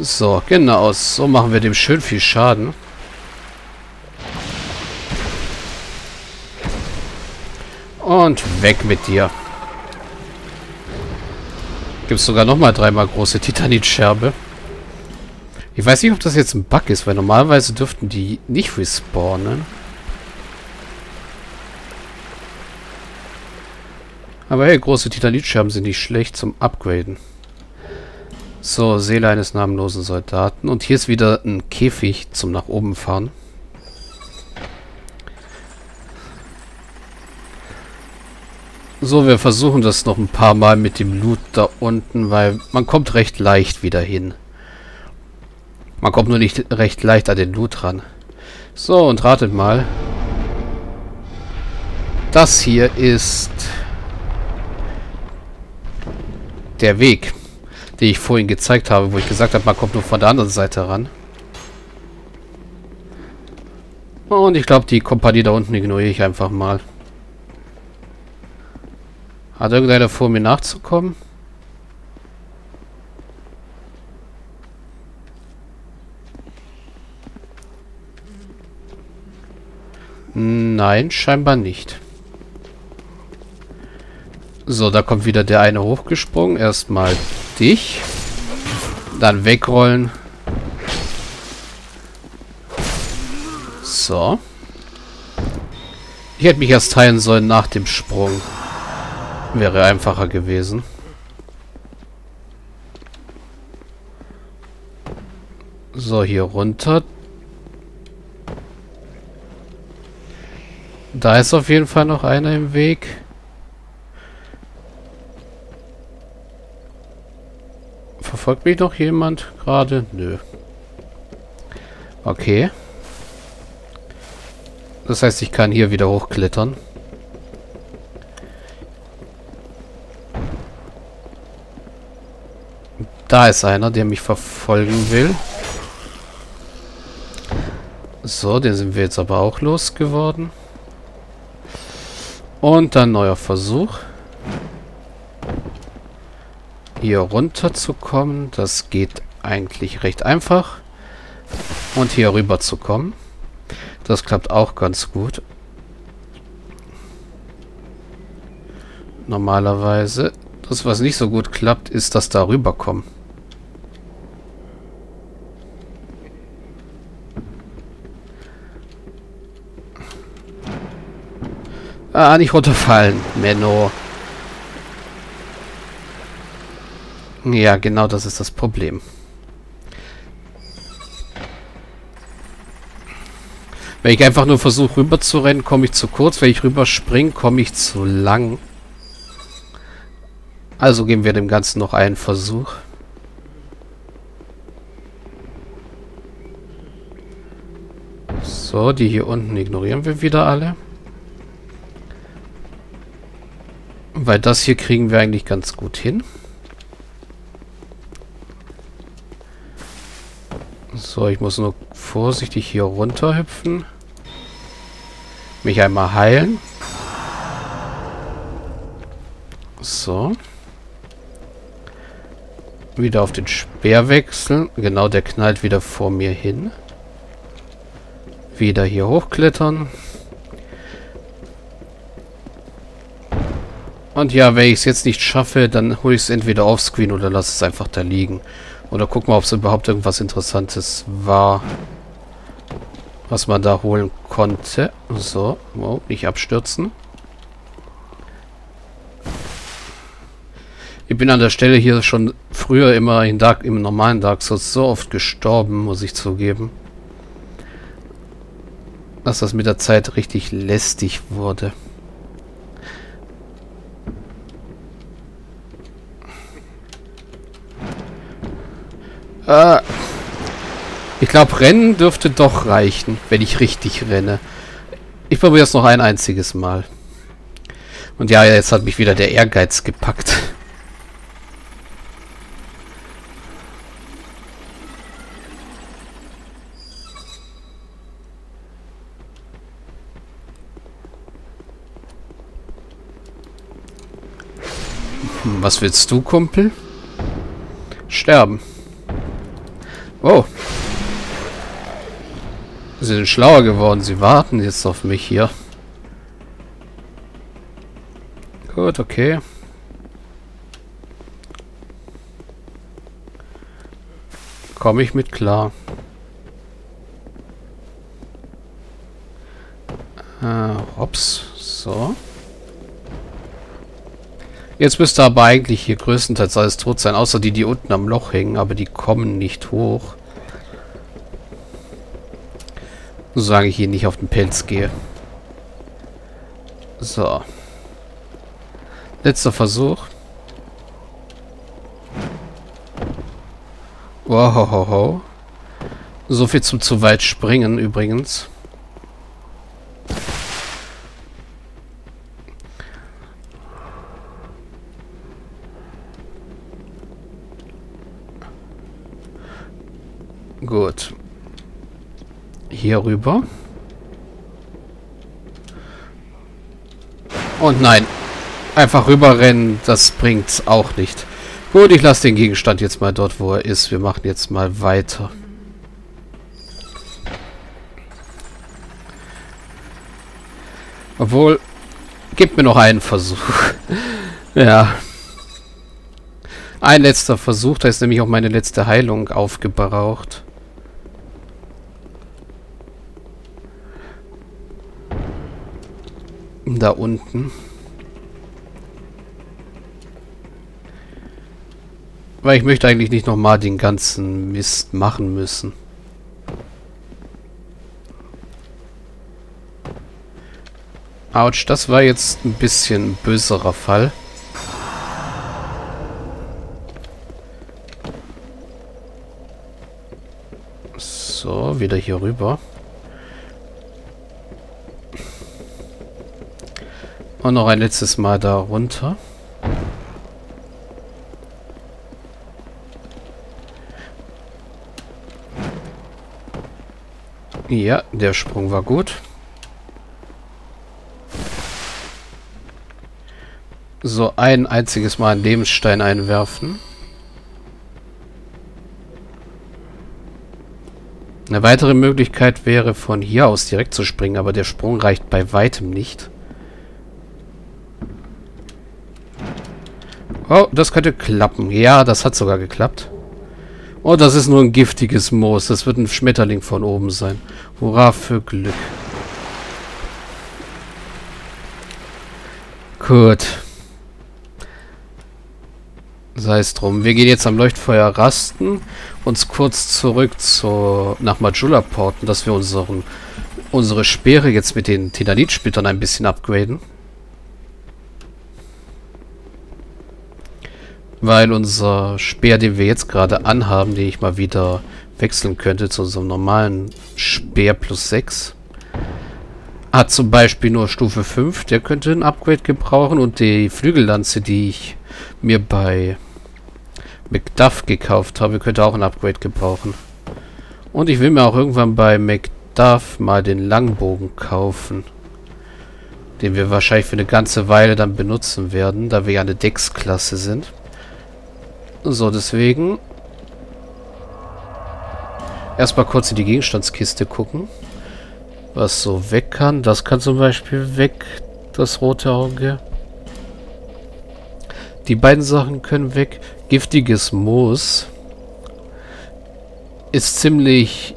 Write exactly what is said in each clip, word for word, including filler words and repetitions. So, genau. So machen wir dem schön viel Schaden. Und weg mit dir. Gibt es sogar nochmal dreimal große Titanitscherbe. Ich weiß nicht, ob das jetzt ein Bug ist, weil normalerweise dürften die nicht respawnen. Aber hey, große Titanitscherben sind nicht schlecht zum Upgraden. So, Seele eines namenlosen Soldaten. Und hier ist wieder ein Käfig zum nach oben fahren. So, wir versuchen das noch ein paar Mal mit dem Loot da unten, weil man kommt recht leicht wieder hin. Man kommt nur nicht recht leicht an den Loot ran. So, und ratet mal. Das hier ist der Weg, den ich vorhin gezeigt habe, wo ich gesagt habe, man kommt nur von der anderen Seite ran. Und ich glaube, die Kompanie da unten ignoriere ich einfach mal. Hat irgendeiner vor, mir nachzukommen? Nein, scheinbar nicht. So, da kommt wieder der eine hochgesprungen. Erstmal dich. Dann wegrollen. So. Ich hätte mich erst heilen sollen nach dem Sprung. Wäre einfacher gewesen. So, hier runter. Da ist auf jeden Fall noch einer im Weg. Verfolgt mich noch jemand gerade? Nö. Okay. Das heißt, ich kann hier wieder hochklettern. Da ist einer, der mich verfolgen will. So, den sind wir jetzt aber auch losgeworden. Und dann neuer Versuch. Hier runter zu kommen. Das geht eigentlich recht einfach. Und hier rüber zu kommen. Das klappt auch ganz gut. Normalerweise. Das, was nicht so gut klappt, ist das da rüberkommen. Ah, nicht runterfallen, Menno. Ja, genau das ist das Problem. Wenn ich einfach nur versuche, rüber zu rennen, komme ich zu kurz. Wenn ich rüberspringe, komme ich zu lang. Also geben wir dem Ganzen noch einen Versuch. So, die hier unten ignorieren wir wieder alle. Weil das hier kriegen wir eigentlich ganz gut hin. So, ich muss nur vorsichtig hier runter hüpfen. Mich einmal heilen. So. Wieder auf den Speer wechseln. Genau, der knallt wieder vor mir hin. Wieder hier hochklettern. Und ja, wenn ich es jetzt nicht schaffe, dann hole ich es entweder auf Screen oder lasse es einfach da liegen. Oder guck mal, ob es überhaupt irgendwas Interessantes war, was man da holen konnte. So, oh, nicht abstürzen. Ich bin an der Stelle hier schon früher immer in Dark, im normalen Dark Souls so oft gestorben, muss ich zugeben, dass das mit der Zeit richtig lästig wurde. Ich glaube, rennen dürfte doch reichen, wenn ich richtig renne. Ich probiere es noch ein einziges Mal. Und ja, jetzt hat mich wieder der Ehrgeiz gepackt. Hm, was willst du, Kumpel? Sterben. Oh. Sie sind schlauer geworden. Sie warten jetzt auf mich hier. Gut, okay. Komme ich mit klar. Äh, ups. So. Jetzt müsste aber eigentlich hier größtenteils alles tot sein, außer die, die unten am Loch hängen, aber die kommen nicht hoch. Solange ich hier nicht auf den Pelz gehe. So. Letzter Versuch. Wow. So viel zum zu weit springen übrigens. Gut. Hier rüber. Und nein. Einfach rüberrennen, das bringt's auch nicht. Gut, ich lasse den Gegenstand jetzt mal dort, wo er ist. Wir machen jetzt mal weiter. Obwohl, gib mir noch einen Versuch. Ja. Ein letzter Versuch, da ist nämlich auch meine letzte Heilung aufgebraucht. Da unten. Weil ich möchte eigentlich nicht nochmal den ganzen Mist machen müssen. Autsch, das war jetzt ein bisschen ein böserer Fall. So, wieder hier rüber. Und noch ein letztes Mal da runter. Ja, der Sprung war gut. So, ein einziges Mal einen Lebensstein einwerfen. Eine weitere Möglichkeit wäre, von hier aus direkt zu springen, aber der Sprung reicht bei weitem nicht. Oh, das könnte klappen. Ja, das hat sogar geklappt. Oh, das ist nur ein giftiges Moos. Das wird ein Schmetterling von oben sein. Hurra für Glück. Gut. Sei es drum. Wir gehen jetzt am Leuchtfeuer rasten. Uns kurz zurück zu, nach Majula porten, dass wir unseren, unsere Speere jetzt mit den Titanitsplittern ein bisschen upgraden. Weil unser Speer, den wir jetzt gerade anhaben, den ich mal wieder wechseln könnte zu unserem normalen Speer plus sechs, hat zum Beispiel nur Stufe fünf. Der könnte ein Upgrade gebrauchen. Und die Flügellanze, die ich mir bei McDuff gekauft habe, könnte auch ein Upgrade gebrauchen. Und ich will mir auch irgendwann bei McDuff mal den Langbogen kaufen. Den wir wahrscheinlich für eine ganze Weile dann benutzen werden, da wir ja eine Dex-Klasse sind. So, deswegen erstmal kurz in die Gegenstandskiste gucken, was so weg kann. Das kann zum Beispiel weg, das rote Auge. Die beiden Sachen können weg. Giftiges Moos ist ziemlich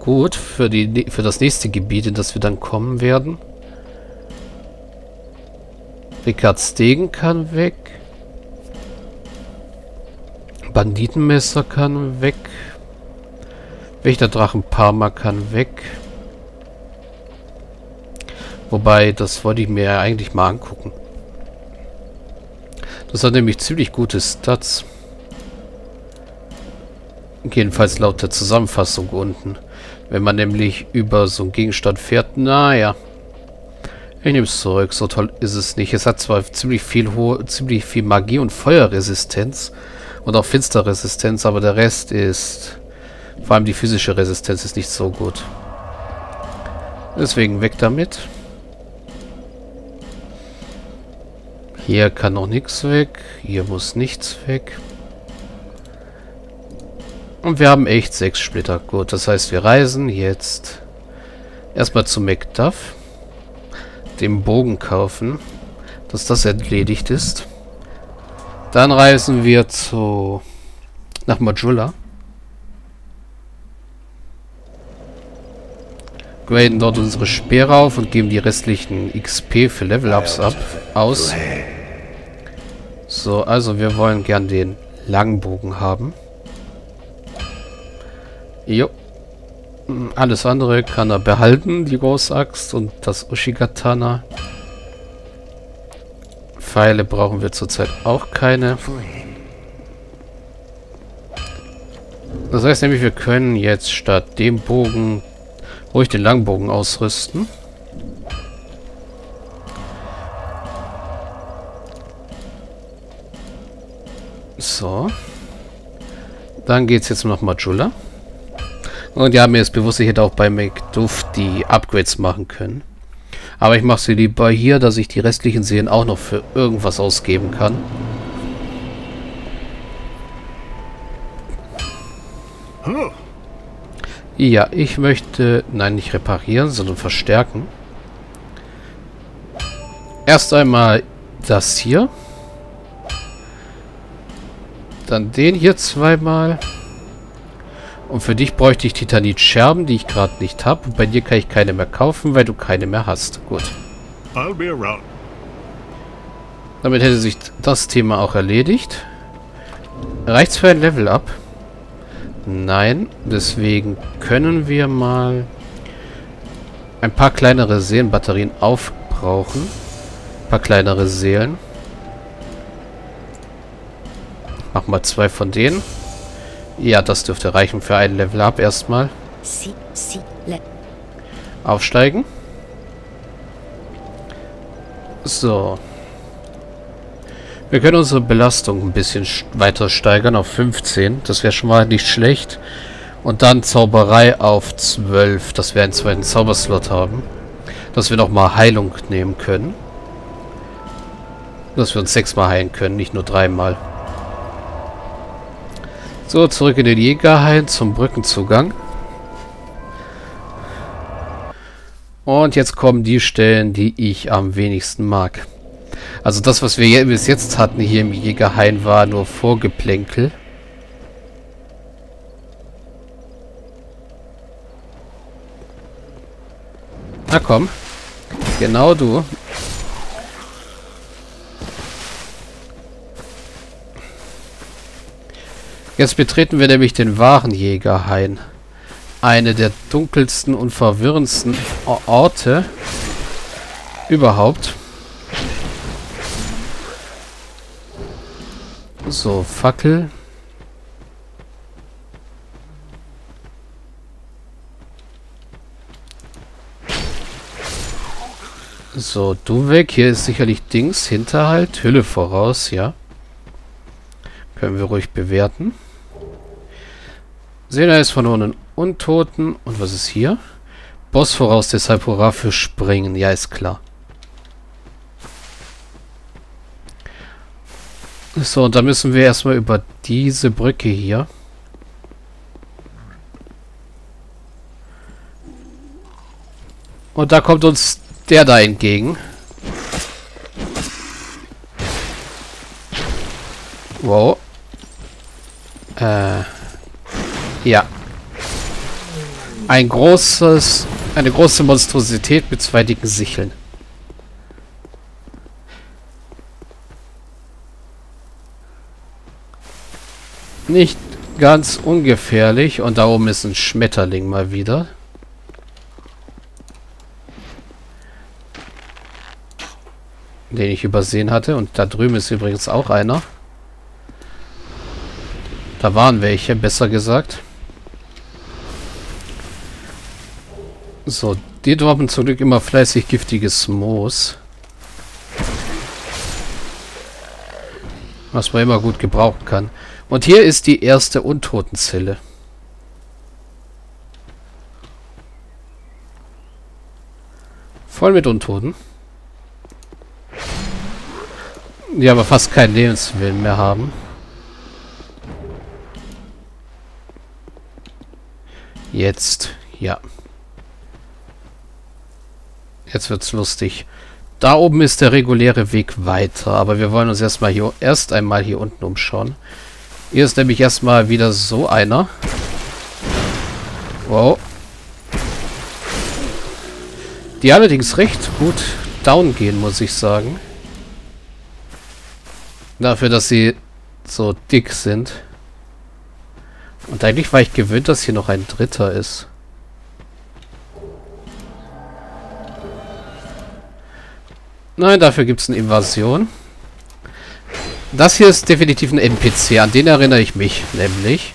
gut für, die, für das nächste Gebiet, in das wir dann kommen werden. Rickards Degen kann weg. Banditenmesser kann weg. Wächterdrachenparma kann weg. Wobei, das wollte ich mir ja eigentlich mal angucken. Das hat nämlich ziemlich gute Stats. Jedenfalls laut der Zusammenfassung unten. Wenn man nämlich über so einen Gegenstand fährt, naja. Ich nehme es zurück, so toll ist es nicht. Es hat zwar ziemlich viel, hohe, ziemlich viel Magie und Feuerresistenz. Und auch Finsterresistenz, aber der Rest ist... Vor allem die physische Resistenz ist nicht so gut. Deswegen weg damit. Hier kann noch nichts weg. Hier muss nichts weg. Und wir haben echt sechs Splitter. Gut, das heißt, wir reisen jetzt erstmal zu McDuff. Den Bogen kaufen, dass das erledigt ist. Dann reisen wir zu nach Majula. Graden dort unsere Speere auf und geben die restlichen X P für Level-Ups ab aus. So, also wir wollen gern den Langbogen haben. Jo. Alles andere kann er behalten, die Großaxt und das Uchigatana. Pfeile brauchen wir zurzeit auch keine. Das heißt nämlich, wir können jetzt statt dem Bogen ruhig den Langbogen ausrüsten. So. Dann geht's jetzt noch Majula. Und ja, mir ist bewusst, ich hätte auch bei McDuff die Upgrades machen können. Aber ich mache sie lieber hier, dass ich die restlichen Seelen auch noch für irgendwas ausgeben kann. Ja, ich möchte... Nein, nicht reparieren, sondern verstärken. Erst einmal das hier. Dann den hier zweimal. Und für dich bräuchte ich Titanitscherben, die ich gerade nicht habe. Und bei dir kann ich keine mehr kaufen, weil du keine mehr hast. Gut. Damit hätte sich das Thema auch erledigt. Reicht's für ein Level-Up? Nein. Deswegen können wir mal ein paar kleinere Seelenbatterien aufbrauchen. Ein paar kleinere Seelen. Mach mal zwei von denen. Ja, das dürfte reichen für ein Level-Up erstmal. Aufsteigen. So. Wir können unsere Belastung ein bisschen weiter steigern auf fünfzehn. Das wäre schon mal nicht schlecht. Und dann Zauberei auf zwölf, dass wir einen zweiten Zauberslot haben. Dass wir nochmal Heilung nehmen können. Dass wir uns sechsmal heilen können, nicht nur dreimal. So, zurück in den Jägerhain zum Brückenzugang. Und jetzt kommen die Stellen, die ich am wenigsten mag. Also das, was wir bis jetzt hatten hier im Jägerhain, war nur Vorgeplänkel. Na komm. Genau du. Jetzt betreten wir nämlich den wahren Jägerhain. Eine der dunkelsten und verwirrendsten Orte überhaupt. So, Fackel. So, du weg. Hier ist sicherlich Dings. Hinterhalt. Hülle voraus, ja. Können wir ruhig bewerten. Sehen, da ist von unten Untoten. Und was ist hier? Boss voraus, deshalb hurra für Springen. Ja, ist klar. So, und da müssen wir erstmal über diese Brücke hier. Und da kommt uns der da entgegen. Wow. Äh. Ja. Ein großes... Eine große Monstrosität mit zwei dicken Sicheln. Nicht ganz ungefährlich. Und da oben ist ein Schmetterling mal wieder. Den ich übersehen hatte. Und da drüben ist übrigens auch einer. Da waren welche, besser gesagt. So, die droppen zum Glück immer fleißig giftiges Moos. Was man immer gut gebrauchen kann. Und hier ist die erste Untotenzelle. Voll mit Untoten. Die aber fast keinen Lebenswillen mehr haben. Jetzt, ja. Jetzt wird's lustig. Da oben ist der reguläre Weg weiter, aber wir wollen uns erstmal hier erst einmal hier unten umschauen. Hier ist nämlich erstmal wieder so einer. Wow. Die allerdings recht gut down gehen, muss ich sagen. Dafür, dass sie so dick sind. Und eigentlich war ich gewöhnt, dass hier noch ein dritter ist. Nein, dafür gibt es eine Invasion. Das hier ist definitiv ein N P C, an den erinnere ich mich nämlich.